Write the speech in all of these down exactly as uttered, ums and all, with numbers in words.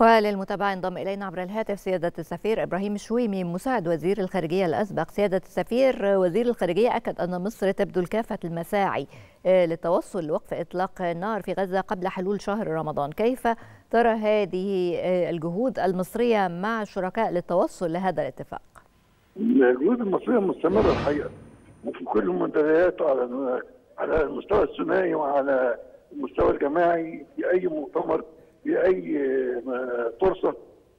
وللمتابعة انضم إلينا عبر الهاتف سيادة السفير إبراهيم الشويمي مساعد وزير الخارجية الأسبق. سيادة السفير، وزير الخارجية أكد أن مصر تبذل كافة المساعي للتوصل لوقف إطلاق النار في غزة قبل حلول شهر رمضان، كيف ترى هذه الجهود المصرية مع الشركاء للتوصل لهذا الاتفاق؟ الجهود المصرية مستمرة الحقيقة وفي كل المنتديات على على المستوى الثنائي وعلى المستوى الجماعي، في أي مؤتمر في أي فرصة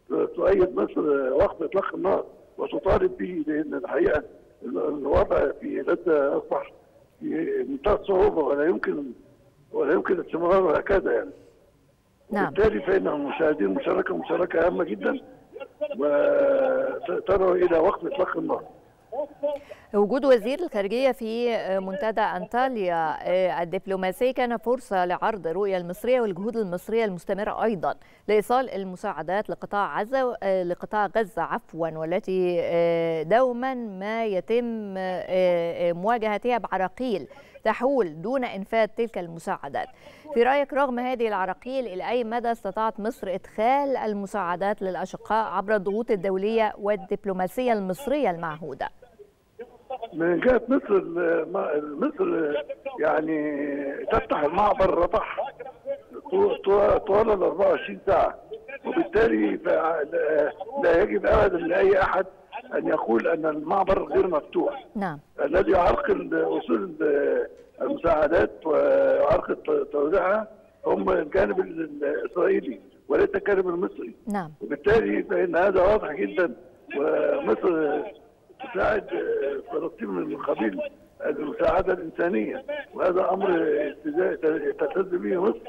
تؤيد مصر وقت إطلاق النار وتطالب به، لأن الحقيقة الوضع في غزة أصبح في منتهى الصعوبة ولا يمكن ولا يمكن استمراره هكذا يعني. نعم. وبالتالي فإن المشاهدين مشاركة مشاركة هامة جدا وتدعو إلى وقت إطلاق النار. وجود وزير الخارجية في منتدى أنطاليا الدبلوماسي كان فرصة لعرض الرؤية المصرية والجهود المصرية المستمرة أيضا لإيصال المساعدات لقطاع غزة لقطاع غزة عفوا والتي دوما ما يتم مواجهتها بعراقيل تحول دون إنفاذ تلك المساعدات. في رأيك، رغم هذه العراقيل، إلى أي مدى استطاعت مصر إدخال المساعدات للأشقاء عبر الضغوط الدولية والدبلوماسية المصرية المعهودة؟ من جهة مصر مصر يعني تفتح المعبر رفح طوال ال أربعة وعشرين ساعة، وبالتالي لا يجب أبدا لأي أحد أن يقول أن المعبر غير مفتوح. نعم. الذي يعرقل وصول المساعدات وعرقل توزيعها هم الجانب الإسرائيلي وليس الجانب المصري. نعم. وبالتالي فإن هذا واضح جدا، ومصر تساعد فلسطين من قبيل المساعدة الإنسانية، وهذا أمر تلتزم به مصر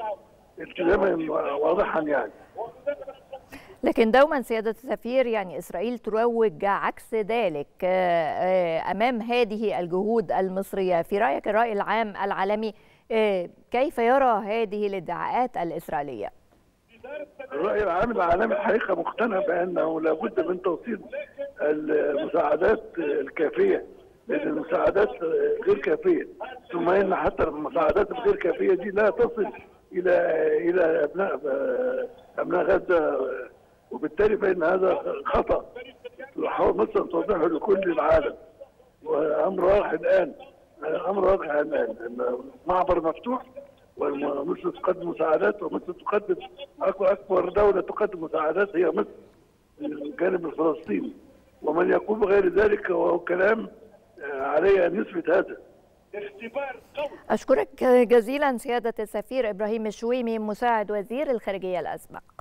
التزاما واضحا يعني. لكن دوما سيادة السفير، يعني إسرائيل تروج عكس ذلك أمام هذه الجهود المصرية. في رأيك، الرأي العام العالمي كيف يرى هذه الادعاءات الإسرائيلية؟ الرأي العام العالمي الحقيقة مقتنع بأنه لابد من توصيل المساعدات الكافية، لأن المساعدات غير كافية، ثم إن حتى المساعدات الغير كافية دي لا تصل إلى إلى أبناء أبناء غزة، وبالتالي فإن هذا خطأ تحاول مصر أن توضحه لكل العالم، وأمر واضح الآن أمر واضح الآن المعبر مفتوح ومصر تقدم مساعدات، ومصر تقدم أكبر دولة تقدم مساعدات هي مصر الجانب الفلسطيني، ومن يقول بغير ذلك وهو كلام عليه أن يثبت هذا. أشكرك جزيلا سيادة السفير إبراهيم الشويمي مساعد وزير الخارجية الأسبق.